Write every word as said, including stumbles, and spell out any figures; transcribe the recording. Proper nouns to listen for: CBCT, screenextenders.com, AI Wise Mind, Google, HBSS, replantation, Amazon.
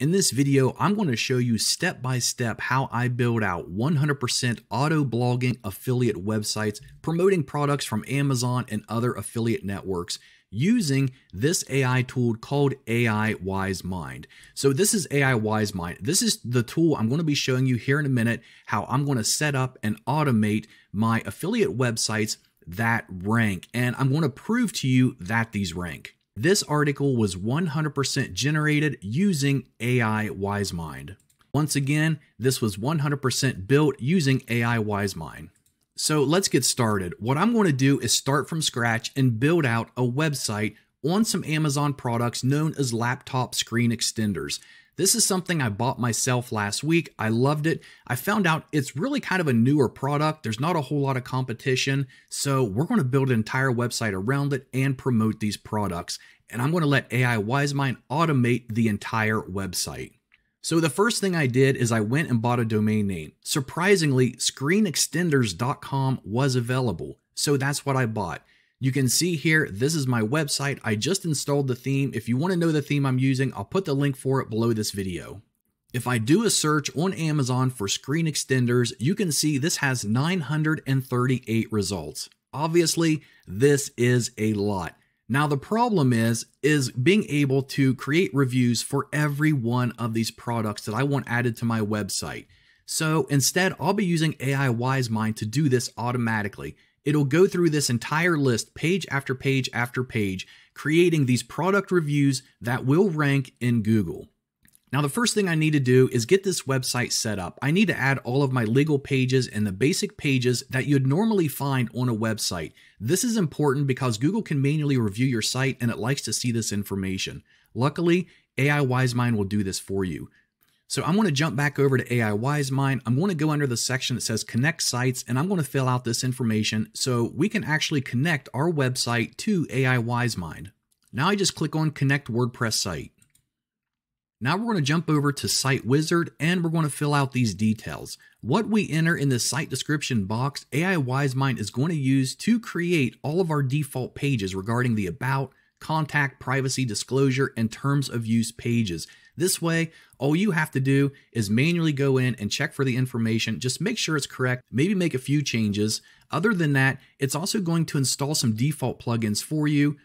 In this video, I'm going to show you step-by-step how I build out one hundred percent auto blogging affiliate websites promoting products from Amazon and other affiliate networks using this A I tool called A I Wise Mind. So this is A I Wise Mind. This is the tool I'm going to be showing you here in a minute, how I'm going to set up and automate my affiliate websites that rank. And I'm going to prove to you that these rank. This article was one hundred percent generated using A I Wise Mind. Once again, this was one hundred percent built using A I Wise Mind. So let's get started. What I'm going to do is start from scratch and build out a website on some Amazon products known as laptop screen extenders. This is something I bought myself last week. I loved it. I found out it's really kind of a newer product. There's not a whole lot of competition. So we're going to build an entire website around it and promote these products. And I'm going to let A I Wise Mind automate the entire website. So the first thing I did is I went and bought a domain name. Surprisingly, screen extenders dot com was available. So that's what I bought. You can see here, this is my website. I just installed the theme. If you want to know the theme I'm using, I'll put the link for it below this video. If I do a search on Amazon for screen extenders, you can see this has nine hundred thirty-eight results. Obviously, this is a lot. Now the problem is, is being able to create reviews for every one of these products that I want added to my website. So instead, I'll be using A I Wise Mind to do this automatically. It'll go through this entire list, page after page after page, creating these product reviews that will rank in Google. Now, the first thing I need to do is get this website set up. I need to add all of my legal pages and the basic pages that you'd normally find on a website. This is important because Google can manually review your site and it likes to see this information. Luckily, A I Wise Mind will do this for you. So I'm going to jump back over to A I Wise Mind. I'm going to go under the section that says connect sites, and I'm going to fill out this information so we can actually connect our website to A I Wise Mind. Now I just click on connect WordPress site. Now we're going to jump over to Site Wizard and we're going to fill out these details. What we enter in the site description box, A I Wise Mind is going to use to create all of our default pages regarding the about, contact, privacy, disclosure, and terms of use pages. This way, all you have to do is manually go in and check for the information. Just make sure it's correct, maybe make a few changes. Other than that, it's also going to install some default plugins for you.